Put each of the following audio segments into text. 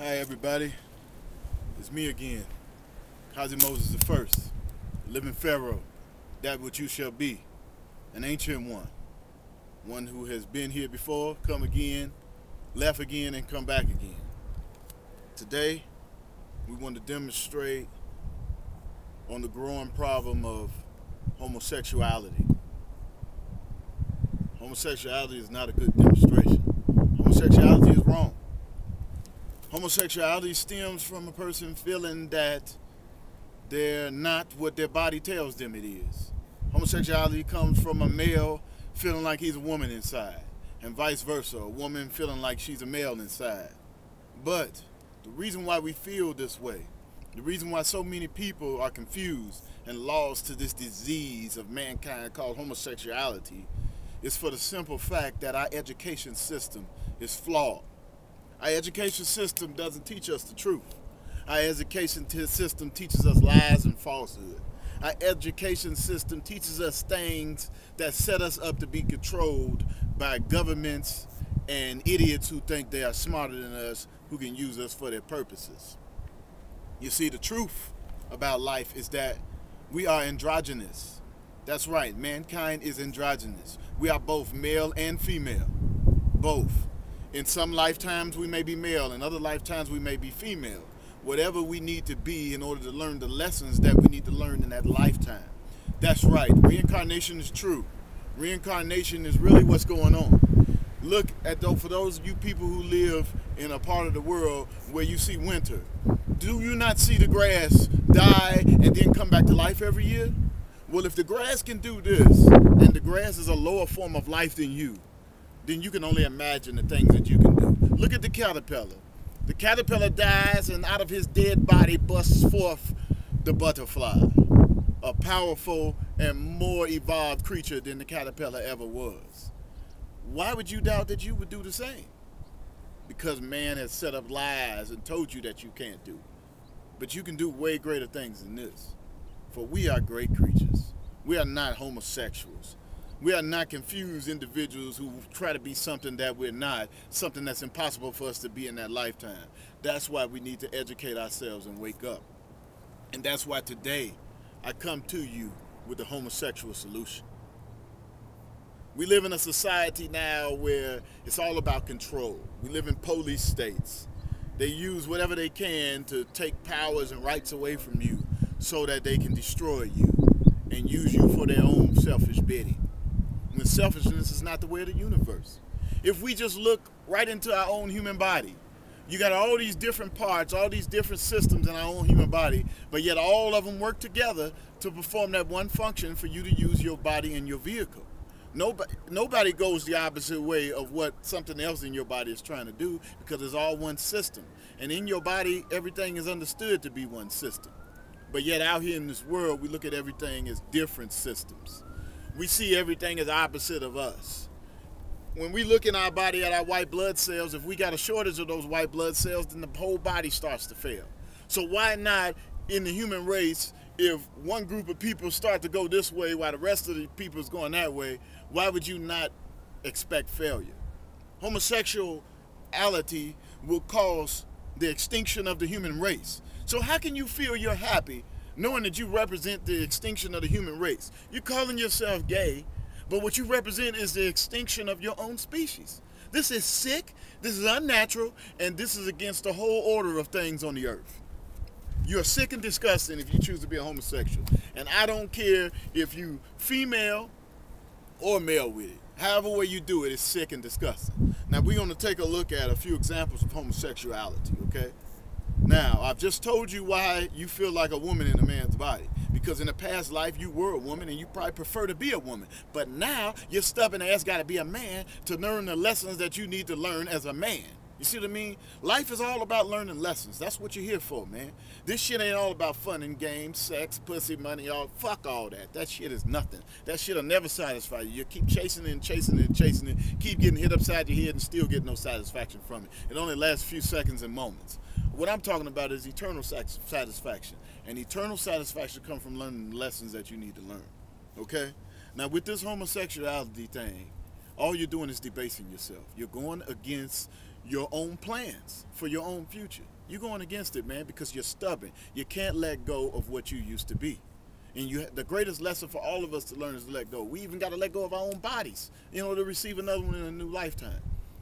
Hi everybody, it's me again, Cossimoses the First, living Pharaoh, that which you shall be, an ancient one, one who has been here before, come again, left again, and come back again. Today, we want to demonstrate on the growing problem of homosexuality. Homosexuality is not a good demonstration. Homosexuality is wrong. Homosexuality stems from a person feeling that they're not what their body tells them it is. Homosexuality comes from a male feeling like he's a woman inside, and vice versa, a woman feeling like she's a male inside. But the reason why we feel this way, the reason why so many people are confused and lost to this disease of mankind called homosexuality, is for the simple fact that our education system is flawed. Our education system doesn't teach us the truth. Our education system teaches us lies and falsehood. Our education system teaches us things that set us up to be controlled by governments and idiots who think they are smarter than us, who can use us for their purposes. You see, the truth about life is that we are androgynous. That's right, mankind is androgynous. We are both male and female, both. In some lifetimes we may be male, in other lifetimes we may be female. Whatever we need to be in order to learn the lessons that we need to learn in that lifetime. That's right, reincarnation is true. Reincarnation is really what's going on. Look at though, for those of you people who live in a part of the world where you see winter, do you not see the grass die and then come back to life every year? Well, if the grass can do this, and the grass is a lower form of life than you, then you can only imagine the things that you can do. Look at the caterpillar. The caterpillar dies, and out of his dead body busts forth the butterfly, a powerful and more evolved creature than the caterpillar ever was. Why would you doubt that you would do the same? Because man has set up lies and told you that you can't do. But you can do way greater things than this. For we are great creatures. We are not homosexuals. We are not confused individuals who try to be something that we're not, something that's impossible for us to be in that lifetime. That's why we need to educate ourselves and wake up. And that's why today I come to you with the homosexual solution. We live in a society now where it's all about control. We live in police states. They use whatever they can to take powers and rights away from you so that they can destroy you and use you for their own selfish bidding. When selfishness is not the way of the universe. If we just look right into our own human body, you got all these different parts, all these different systems in our own human body, but yet all of them work together to perform that one function for you to use your body and your vehicle. Nobody goes the opposite way of what something else in your body is trying to do, because it's all one system. And in your body, everything is understood to be one system. But yet out here in this world, we look at everything as different systems. We see everything as opposite of us. When we look in our body at our white blood cells, if we got a shortage of those white blood cells, then the whole body starts to fail. So why not in the human race, if one group of people start to go this way while the rest of the people is going that way, why would you not expect failure? Homosexuality will cause the extinction of the human race. So how can you feel you're happy knowing that you represent the extinction of the human race? You're calling yourself gay, but what you represent is the extinction of your own species. This is sick, this is unnatural, and this is against the whole order of things on the earth. You're sick and disgusting if you choose to be a homosexual. And I don't care if you female or male with it. However way you do it, it's sick and disgusting. Now we're gonna take a look at a few examples of homosexuality, okay? Now, I've just told you why you feel like a woman in a man's body. Because in a past life, you were a woman and you probably prefer to be a woman. But now, your stubborn ass got to be a man to learn the lessons that you need to learn as a man. You see what I mean? Life is all about learning lessons. That's what you're here for, man. This shit ain't all about fun and games, sex, pussy, money, all. Fuck all that. That shit is nothing. That shit'll never satisfy you. You keep chasing it and chasing it and chasing it. Keep getting hit upside your head and still get no satisfaction from it. It only lasts a few seconds and moments. What I'm talking about is eternal satisfaction. And eternal satisfaction comes from learning the lessons that you need to learn. Okay? Now, with this homosexuality thing, all you're doing is debasing yourself. You're going against your own plans for your own future. You're going against it, man, because you're stubborn. You can't let go of what you used to be. And the greatest lesson for all of us to learn is to let go. We even got to let go of our own bodies, you know, to receive another one in a new lifetime.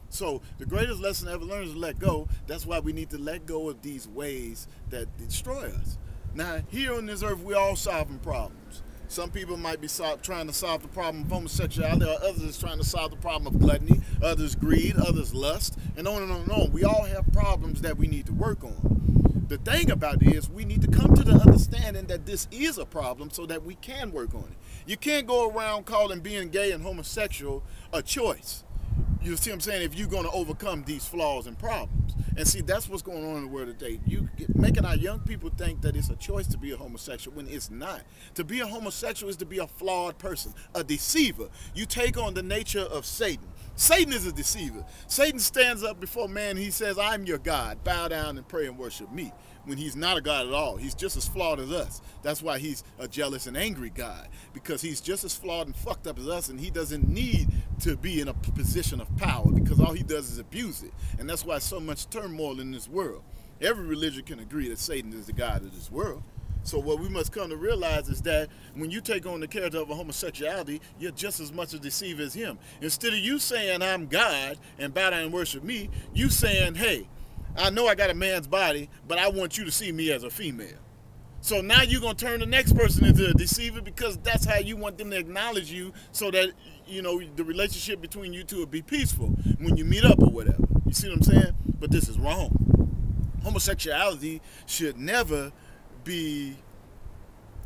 So the greatest lesson I ever learned is to let go. That's why we need to let go of these ways that destroy us. Now, here on this earth, we're all solving problems. Some people might be trying to solve the problem of homosexuality, or others trying to solve the problem of gluttony, others greed, others lust, and on and on and on. We all have problems that we need to work on. The thing about it is we need to come to the understanding that this is a problem so that we can work on it. You can't go around calling being gay and homosexual a choice. You see what I'm saying? If you're going to overcome these flaws and problems. And see, that's what's going on in the world today. You making our young people think that it's a choice to be a homosexual when it's not. To be a homosexual is to be a flawed person, a deceiver. You take on the nature of Satan. Satan is a deceiver. Satan stands up before man and he says, I'm your God. Bow down and pray and worship me. When he's not a God at all. He's just as flawed as us. That's why he's a jealous and angry God, because he's just as flawed and fucked up as us, and he doesn't need to be in a position of power, because all he does is abuse it. And that's why so much turmoil in this world. Every religion can agree that Satan is the God of this world. So what we must come to realize is that when you take on the character of a homosexuality, you're just as much a deceiver as him. Instead of you saying, I'm God, and bow down and worship me, you saying, hey, I know I got a man's body, but I want you to see me as a female. So now you're going to turn the next person into a deceiver, because that's how you want them to acknowledge you, so that, you know, the relationship between you two will be peaceful when you meet up or whatever. You see what I'm saying? But this is wrong. Homosexuality should never be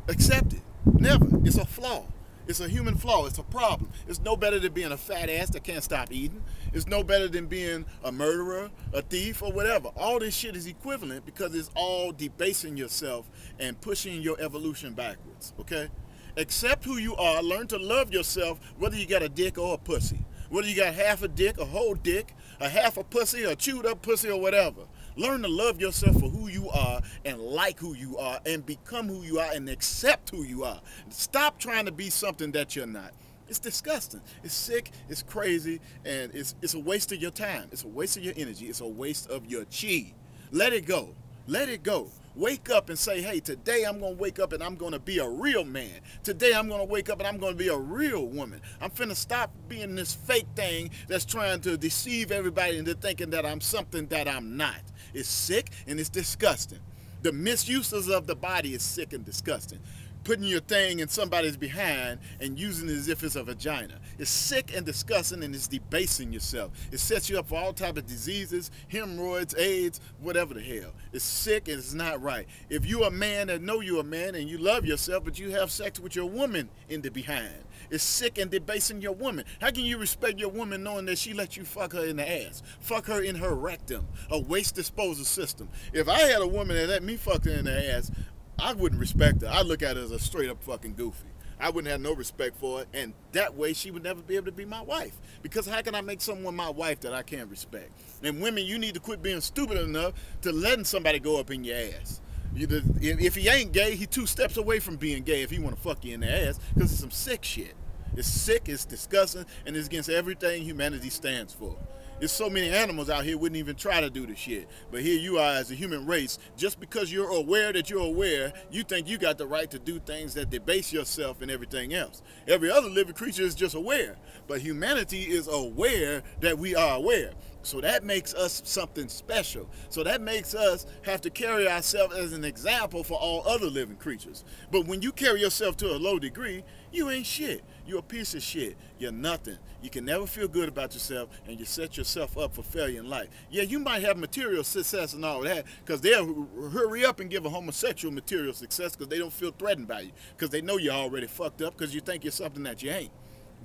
accepted. Never. It's a flaw. It's a human flaw. It's a problem. It's no better than being a fat ass that can't stop eating. It's no better than being a murderer, a thief, or whatever. All this shit is equivalent, because it's all debasing yourself and pushing your evolution backwards, okay? Accept who you are. Learn to love yourself, whether you got a dick or a pussy. Whether you got half a dick, a whole dick, a half a pussy, a chewed up pussy, or whatever. Learn to love yourself for who you are, and like who you are, and become who you are, and accept who you are. Stop trying to be something that you're not. It's disgusting. It's sick. It's crazy. And it's a waste of your time. It's a waste of your energy. It's a waste of your chi. Let it go. Let it go. Wake up and say, hey, today I'm going to wake up and I'm going to be a real man. Today I'm going to wake up and I'm going to be a real woman. I'm finna stop being this fake thing that's trying to deceive everybody into thinking that I'm something that I'm not. It's sick and it's disgusting. The misuses of the body is sick and disgusting. Putting your thing in somebody's behind and using it as if it's a vagina. It's sick and disgusting, and it's debasing yourself. It sets you up for all type of diseases, hemorrhoids, AIDS, whatever the hell. It's sick and it's not right. If you're a man and know you're a man and you love yourself, but you have sex with your woman in the behind, it's sick and debasing your woman. How can you respect your woman knowing that she let you fuck her in the ass, fuck her in her rectum, a waste disposal system? If I had a woman that let me fuck her in the ass, I wouldn't respect her. I'd look at her as a straight up fucking goofy. I wouldn't have no respect for her, and that way she would never be able to be my wife. Because how can I make someone my wife that I can't respect? And women, you need to quit being stupid enough to letting somebody go up in your ass. If he ain't gay, he 2 steps away from being gay if he want to fuck you in the ass, because it's some sick shit. It's sick, it's disgusting, and it's against everything humanity stands for. There's so many animals out here wouldn't even try to do this shit. But here you are as a human race, just because you're aware that you're aware, you think you got the right to do things that debase yourself and everything else. Every other living creature is just aware. But humanity is aware that we are aware. So that makes us something special. So that makes us have to carry ourselves as an example for all other living creatures. But when you carry yourself to a low degree, you ain't shit. You're a piece of shit. You're nothing. You can never feel good about yourself, and you set yourself up for failure in life. Yeah, you might have material success and all that, because they'll hurry up and give a homosexual material success because they don't feel threatened by you, because they know you're already fucked up, because you think you're something that you ain't.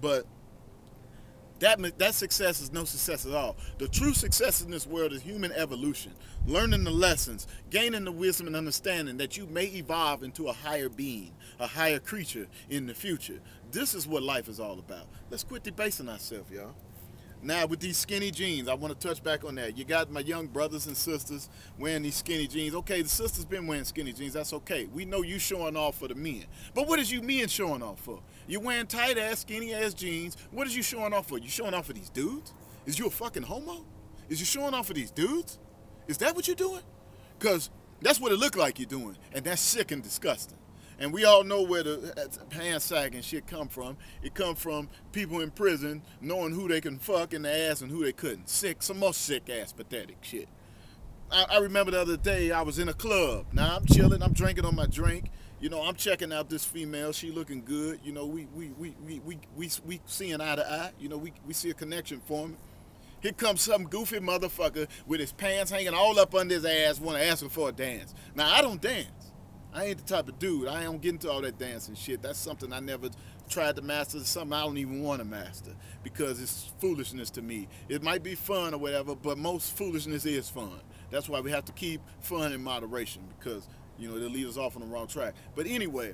But that success is no success at all. The true success in this world is human evolution, learning the lessons, gaining the wisdom and understanding that you may evolve into a higher being, a higher creature in the future. This is what life is all about. Let's quit debasing ourselves, y'all. Now with these skinny jeans, I want to touch back on that. You got my young brothers and sisters wearing these skinny jeans. Okay, the sisters been wearing skinny jeans. That's okay. We know you showing off for the men. But what is you men showing off for? You wearing tight-ass, skinny-ass jeans. What is you showing off for? You showing off for these dudes? Is you a fucking homo? Is you showing off for these dudes? Is that what you're doing? Because that's what it look like you're doing. And that's sick and disgusting. And we all know where the hand-sagging shit come from. It come from people in prison knowing who they can fuck in the ass and who they couldn't. Sick, some more sick-ass, pathetic shit. I remember the other day I was in a club. Now I'm chilling, I'm drinking on my drink. You know, I'm checking out this female. She looking good. You know, we seeing eye to eye. You know, we see a connection forming. Here comes some goofy motherfucker with his pants hanging all up under his ass, want to ask him for a dance. Now, I don't dance. I ain't the type of dude. I don't get into all that dancing shit. That's something I never tried to master. It's something I don't even want to master because it's foolishness to me. It might be fun or whatever, but most foolishness is fun. That's why we have to keep fun in moderation because, you know, they'll lead us off on the wrong track. But anyway,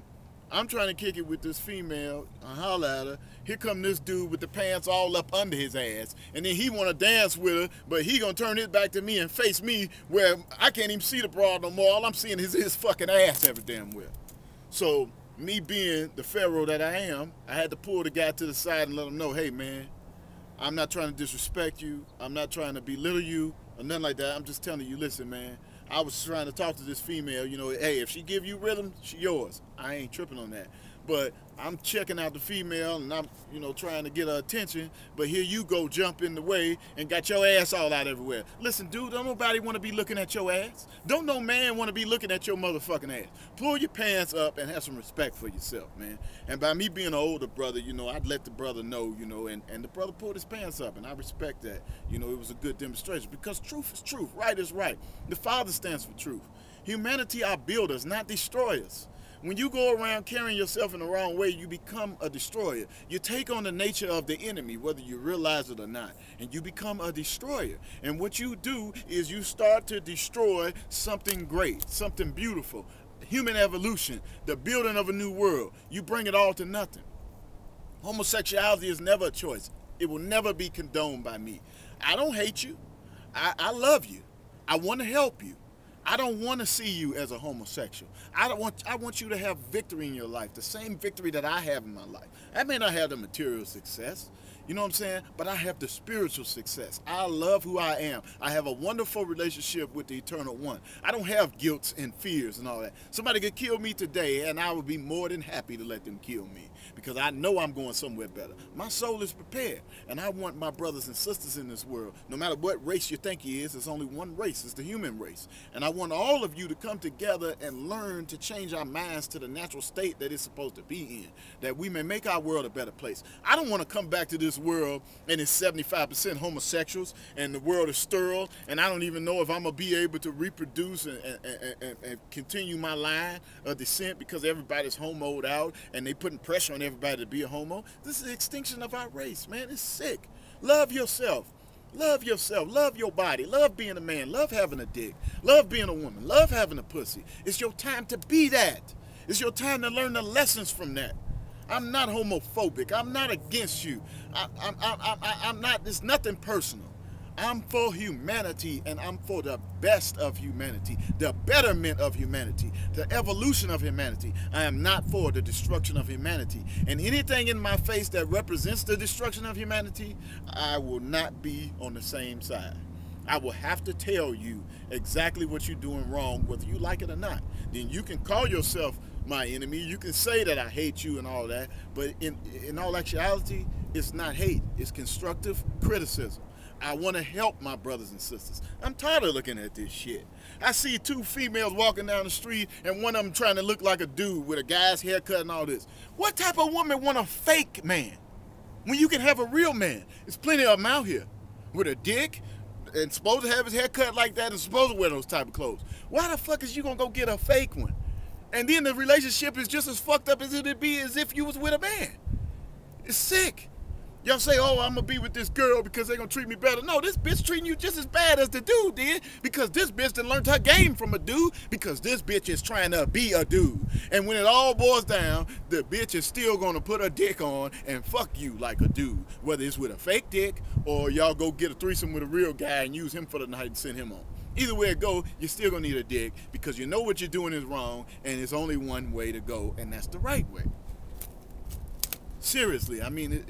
I'm trying to kick it with this female. I holler at her. Here come this dude with the pants all up under his ass. And then he want to dance with her, but he going to turn his back to me and face me where I can't even see the broad no more. All I'm seeing is his fucking ass every damn where. So me being the pharaoh that I am, I had to pull the guy to the side and let him know, hey, man, I'm not trying to disrespect you. I'm not trying to belittle you or nothing like that. I'm just telling you, listen, man. I was trying to talk to this female, you know, hey, if she give you rhythm, she yours. I ain't tripping on that. But I'm checking out the female and I'm, you know, trying to get her attention. But here you go jump in the way and got your ass all out everywhere. Listen, dude, don't nobody want to be looking at your ass. Don't no man want to be looking at your motherfucking ass. Pull your pants up and have some respect for yourself, man. And by me being an older brother, you know, I'd let the brother know, you know, and the brother pulled his pants up and I respect that. You know, it was a good demonstration because truth is truth. Right is right. The Father stands for truth. Humanity are builders, not destroyers. When you go around carrying yourself in the wrong way, you become a destroyer. You take on the nature of the enemy, whether you realize it or not, and you become a destroyer. And what you do is you start to destroy something great, something beautiful, human evolution, the building of a new world. You bring it all to nothing. Homosexuality is never a choice. It will never be condoned by me. I don't hate you. I love you. I want to help you. I don't want to see you as a homosexual. I want you to have victory in your life, the same victory that I have in my life. I may not have the material success, you know what I'm saying? But I have the spiritual success. I love who I am. I have a wonderful relationship with the Eternal One. I don't have guilt and fears and all that. Somebody could kill me today, and I would be more than happy to let them kill me because I know I'm going somewhere better. My soul is prepared, and I want my brothers and sisters in this world, no matter what race you think he is, there's only one race. It's the human race. And I want all of you to come together and learn to change our minds to the natural state that it's supposed to be in, that we may make our world a better place. I don't want to come back to this world and it's 75% homosexuals and the world is sterile and I don't even know if I'm gonna be able to reproduce and continue my line of descent because everybody's homoed out and they putting pressure on everybody to be a homo. This is the extinction of our race, man. It's sick. Love yourself. Love yourself. Love your body. Love being a man. Love having a dick. Love being a woman. Love having a pussy. It's your time to be that. It's your time to learn the lessons from that. I'm not homophobic. I'm not against you. I'm not, it's nothing personal. I'm for humanity and I'm for the best of humanity, the betterment of humanity, the evolution of humanity. I am not for the destruction of humanity. And anything in my face that represents the destruction of humanity, I will not be on the same side. I will have to tell you exactly what you're doing wrong, whether you like it or not. Then you can call yourself my enemy. You can say that I hate you and all that, but in all actuality, it's not hate. It's constructive criticism. I want to help my brothers and sisters. I'm tired of looking at this shit. I see two females walking down the street and one of them trying to look like a dude with a guy's haircut and all this. What type of woman want a fake man when you can have a real man? There's plenty of them out here with a dick, and supposed to have his hair cut like that and supposed to wear those type of clothes. Why the fuck is you gonna go get a fake one? And then the relationship is just as fucked up as it'd be as if you was with a man. It's sick. Y'all say, oh, I'm going to be with this girl because they're going to treat me better. No, this bitch treating you just as bad as the dude did, because this bitch done learned her game from a dude, because this bitch is trying to be a dude. And when it all boils down, the bitch is still going to put her dick on and fuck you like a dude, whether it's with a fake dick or y'all go get a threesome with a real guy and use him for the night and send him on. Either way it go, you're still going to need a dick, because you know what you're doing is wrong and there's only one way to go, and that's the right way. Seriously, I mean,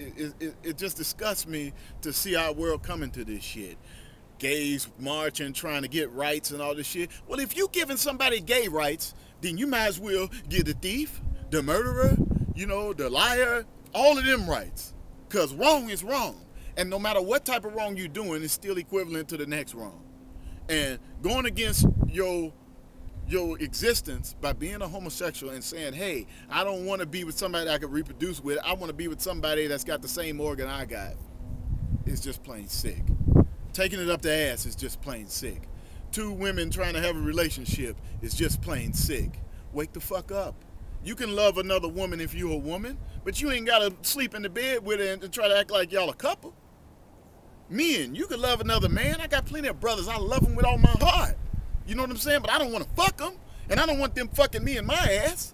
it just disgusts me to see our world coming to this shit. Gays marching, trying to get rights and all this shit. Well, if you giving somebody gay rights, then you might as well give the thief, the murderer, you know, the liar, all of them rights. Because wrong is wrong. And no matter what type of wrong you're doing, it's still equivalent to the next wrong. And going against your existence by being a homosexual and saying, hey, I don't want to be with somebody I can reproduce with, I want to be with somebody that's got the same organ I got, it's just plain sick. Taking it up the ass is just plain sick. Two women trying to have a relationship is just plain sick. Wake the fuck up. You can love another woman if you're a woman, but you ain't got to sleep in the bed with her and try to act like y'all a couple. Men, you can love another man. I got plenty of brothers, I love them with all my heart. You know what I'm saying? But I don't want to fuck them, and I don't want them fucking me in my ass.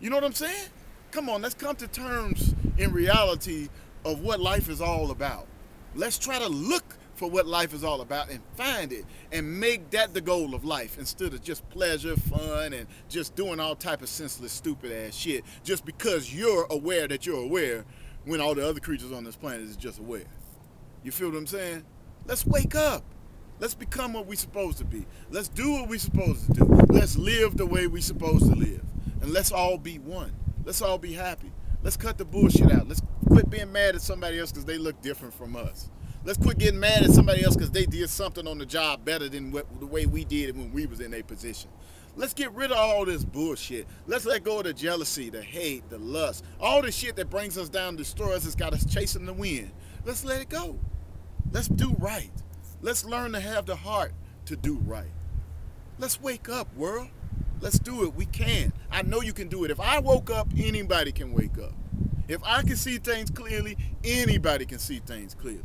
You know what I'm saying? Come on, let's come to terms in reality of what life is all about. Let's try to look for what life is all about and find it and make that the goal of life, instead of just pleasure, fun, and just doing all type of senseless, stupid ass shit just because you're aware that you're aware, when all the other creatures on this planet is just aware. You feel what I'm saying? Let's wake up. Let's become what we're supposed to be. Let's do what we're supposed to do. Let's live the way we're supposed to live. And let's all be one. Let's all be happy. Let's cut the bullshit out. Let's quit being mad at somebody else because they look different from us. Let's quit getting mad at somebody else because they did something on the job better than the way we did it when we was in their position. Let's get rid of all this bullshit. Let's let go of the jealousy, the hate, the lust. All the shit that brings us down, destroys us, got us chasing the wind. Let's let it go. Let's do right. Let's learn to have the heart to do right. Let's wake up, world. Let's do it. We can. I know you can do it. If I woke up, anybody can wake up. If I can see things clearly, anybody can see things clearly.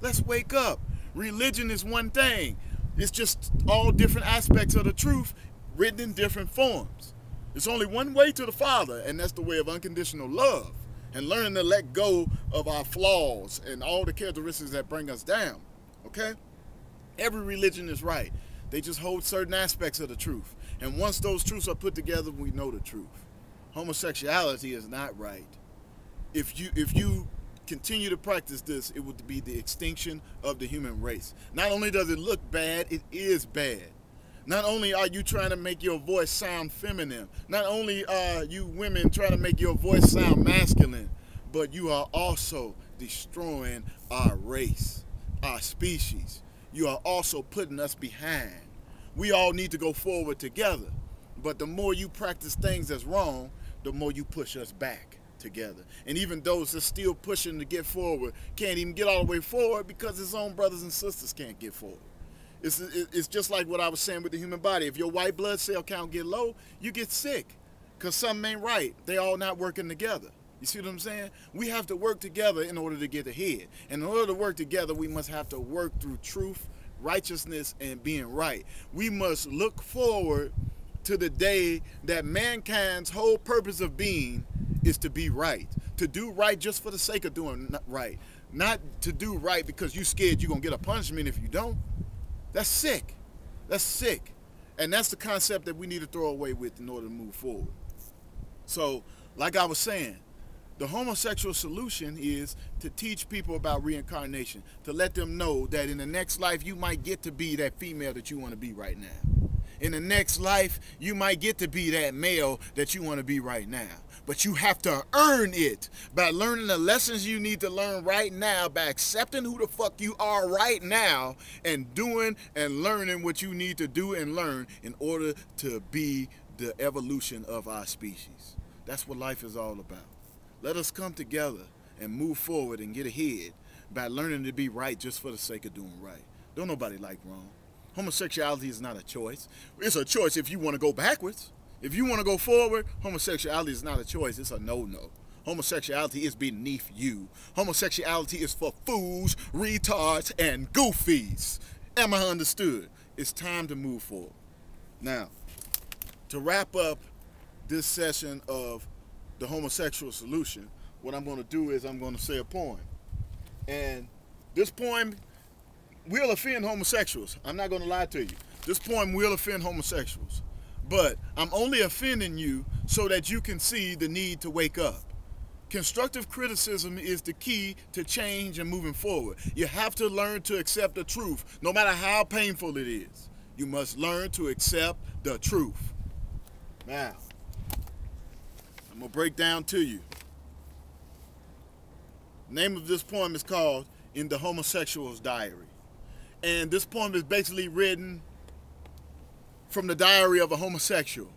Let's wake up. Religion is one thing. It's just all different aspects of the truth written in different forms. There's only one way to the Father, and that's the way of unconditional love and learning to let go of our flaws and all the characteristics that bring us down. Okay? Every religion is right. They just hold certain aspects of the truth. And once those truths are put together, we know the truth. Homosexuality is not right. If you continue to practice this, it would be the extinction of the human race. Not only does it look bad, it is bad. Not only are you trying to make your voice sound feminine, not only are you women trying to make your voice sound masculine, but you are also destroying our race, our species. You are also putting us behind. We all need to go forward together. But the more you practice things that's wrong, the more you push us back together. And even those that's still pushing to get forward can't even get all the way forward because his own brothers and sisters can't get forward. It's just like what I was saying with the human body. If your white blood cell count get low, you get sick because something ain't right. They all not working together. You see what I'm saying? We have to work together in order to get ahead. And in order to work together, we must have to work through truth, righteousness, and being right. We must look forward to the day that mankind's whole purpose of being is to be right. To do right just for the sake of doing right. Not to do right because you're scared you're going to get a punishment if you don't. That's sick. That's sick. And that's the concept that we need to throw away with in order to move forward. So, like I was saying, the homosexual solution is to teach people about reincarnation, to let them know that in the next life you might get to be that female that you want to be right now. In the next life you might get to be that male that you want to be right now. But you have to earn it by learning the lessons you need to learn right now, by accepting who the fuck you are right now, and doing and learning what you need to do and learn in order to be the evolution of our species. That's what life is all about. Let us come together and move forward and get ahead by learning to be right just for the sake of doing right. Don't nobody like wrong. Homosexuality is not a choice. It's a choice if you want to go backwards. If you want to go forward, homosexuality is not a choice. It's a no-no. Homosexuality is beneath you. Homosexuality is for fools, retards, and goofies. Am I understood? It's time to move forward. Now, to wrap up this session of the homosexual solution, what I'm going to do is I'm going to say a poem. And this poem will offend homosexuals. I'm not going to lie to you. This poem will offend homosexuals. But I'm only offending you so that you can see the need to wake up. Constructive criticism is the key to change and moving forward. You have to learn to accept the truth, no matter how painful it is. You must learn to accept the truth. Now, I'm going to break down to you. The name of this poem is called In the Homosexual's Diary. And this poem is basically written from the diary of a homosexual.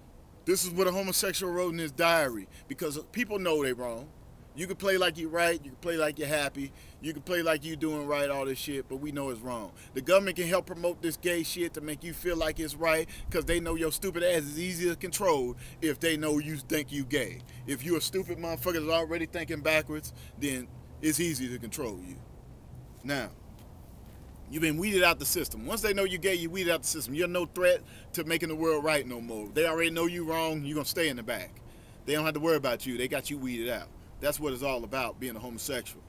This is what a homosexual wrote in his diary, because people know they're wrong. You can play like you're right, you can play like you're happy, you can play like you're doing right, all this shit, but we know it's wrong. The government can help promote this gay shit to make you feel like it's right, because they know your stupid ass is easy to control if they know you think you gay. If you're a stupid motherfucker that's already thinking backwards, then it's easy to control you. Now, you've been weeded out the system. Once they know you're gay, you weeded out the system. You're no threat to making the world right no more. They already know you wrong. You're going to stay in the back. They don't have to worry about you. They got you weeded out. That's what it's all about, being a homosexual.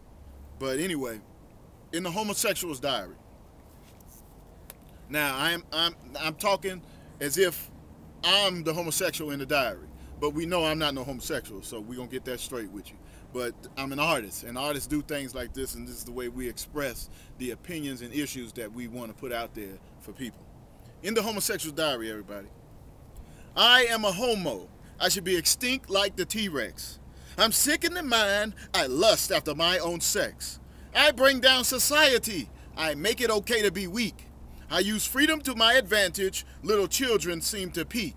But anyway, in the homosexual's diary. Now, I'm talking as if I'm the homosexual in the diary. But we know I'm not no homosexual, so we're going to get that straight with you. But I'm an artist, and artists do things like this, and this is the way we express the opinions and issues that we want to put out there for people. In the homosexual diary, everybody. I am a homo. I should be extinct like the T-Rex. I'm sick in the mind. I lust after my own sex. I bring down society. I make it okay to be weak. I use freedom to my advantage. Little children seem to peak.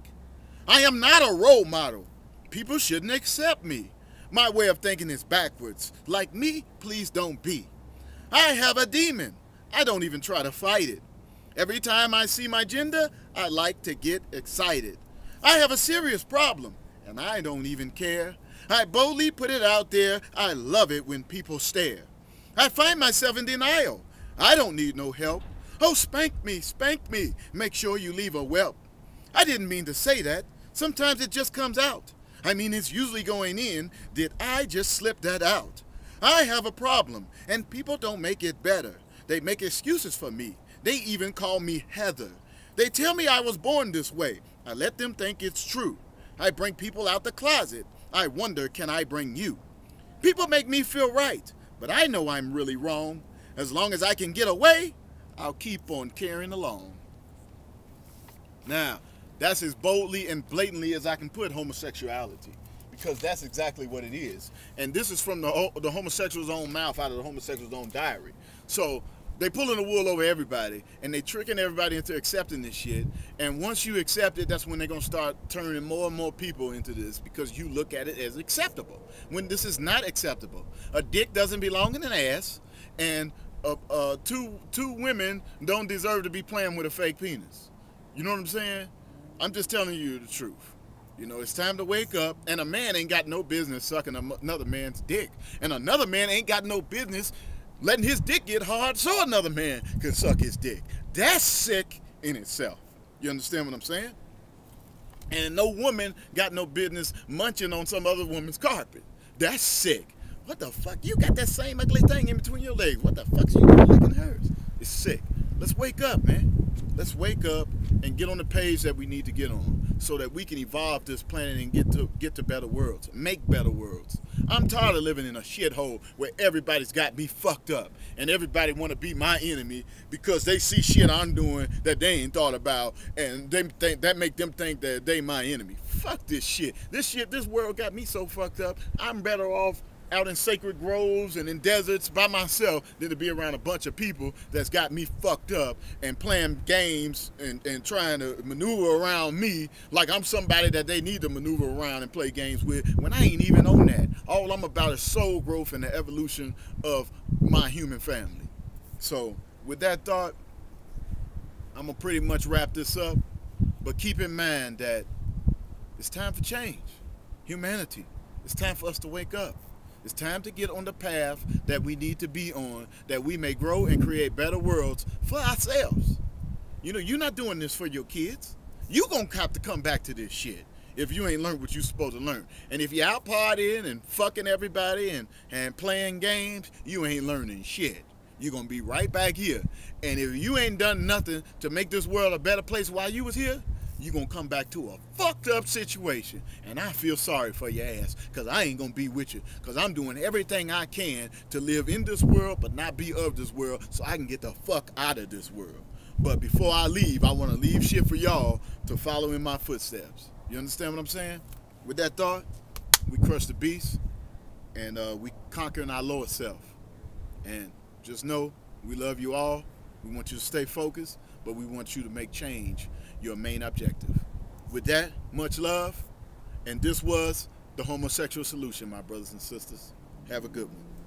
I am not a role model. People shouldn't accept me. My way of thinking is backwards. Like me, please don't be. I have a demon. I don't even try to fight it. Every time I see my gender, I like to get excited. I have a serious problem, and I don't even care. I boldly put it out there. I love it when people stare. I find myself in denial. I don't need no help. Oh, spank me, spank me. Make sure you leave a whelp. I didn't mean to say that. Sometimes it just comes out. I mean, it's usually going in. Did I just slip that out? I have a problem, and people don't make it better. They make excuses for me. They even call me Heather. They tell me I was born this way. I let them think it's true. I bring people out the closet. I wonder, can I bring you? People make me feel right, but I know I'm really wrong. As long as I can get away, I'll keep on carrying along. Now, that's as boldly and blatantly as I can put homosexuality, because that's exactly what it is. And this is from the homosexual's own mouth, out of the homosexual's own diary. So they pulling the wool over everybody, and they tricking everybody into accepting this shit. And once you accept it, that's when they're going to start turning more and more people into this, because you look at it as acceptable, when this is not acceptable. A dick doesn't belong in an ass, and two women don't deserve to be playing with a fake penis. You know what I'm saying? I'm just telling you the truth. You know, it's time to wake up, and a man ain't got no business sucking another man's dick. And another man ain't got no business letting his dick get hard so another man can suck his dick. That's sick in itself. You understand what I'm saying? And no woman got no business munching on some other woman's carpet. That's sick. What the fuck? You got that same ugly thing in between your legs. What the fuck's you licking hers? It's sick. Let's wake up, man. Let's wake up and get on the page that we need to get on, so that we can evolve this planet and get to better worlds, make better worlds. I'm tired of living in a shithole where everybody's got me fucked up, and everybody want to be my enemy because they see shit I'm doing that they ain't thought about, and they think that make them think that they my enemy. Fuck this shit. This world got me so fucked up. I'm better off out in sacred groves and in deserts by myself than to be around a bunch of people that's got me fucked up and playing games and trying to maneuver around me like I'm somebody that they need to maneuver around and play games with, when I ain't even on that. All I'm about is soul growth and the evolution of my human family. So with that thought, I'm gonna pretty much wrap this up, but keep in mind that it's time for change. Humanity, it's time for us to wake up. It's time to get on the path that we need to be on, that we may grow and create better worlds for ourselves. You know, you're not doing this for your kids. You're going to have to come back to this shit if you ain't learned what you're supposed to learn. And if you're out partying and fucking everybody and playing games, you ain't learning shit. You're going to be right back here. And if you ain't done nothing to make this world a better place while you was here, you're going to come back to a fucked up situation. And I feel sorry for your ass, because I ain't going to be with you, because I'm doing everything I can to live in this world but not be of this world so I can get the fuck out of this world. But before I leave, I want to leave shit for y'all to follow in my footsteps. You understand what I'm saying? With that thought, we crush the beast, and we conquering our lower self. And just know, we love you all. We want you to stay focused, but we want you to make change your main objective. With that, much love. And this was the Homosexual Solution, my brothers and sisters. Have a good one.